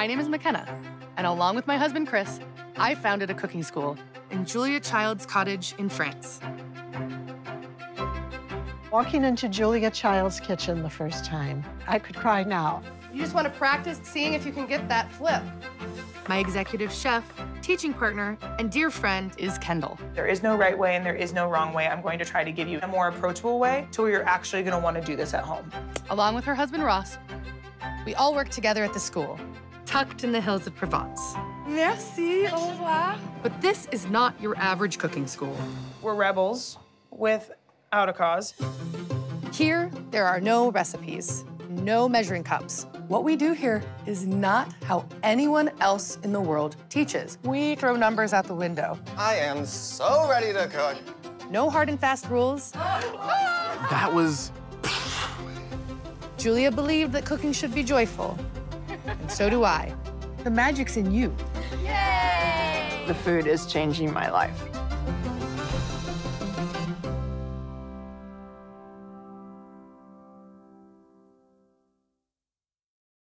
My name is McKenna, and along with my husband, Chris, I founded a cooking school in Julia Child's cottage in France. Walking into Julia Child's kitchen the first time, I could cry now. You just want to practice seeing if you can get that flip. My executive chef, teaching partner, and dear friend is Kendall. There is no right way and there is no wrong way. I'm going to try to give you a more approachable way to where you're actually going to want to do this at home. Along with her husband, Ross, we all work together at the school, tucked in the hills of Provence. Merci, au revoir. But this is not your average cooking school. We're rebels without a cause. Here, there are no recipes, no measuring cups. What we do here is not how anyone else in the world teaches. We throw numbers out the window. I am so ready to cook. No hard and fast rules. That was... Julia believed that cooking should be joyful, and so do I. The magic's in you. Yay! The food is changing my life.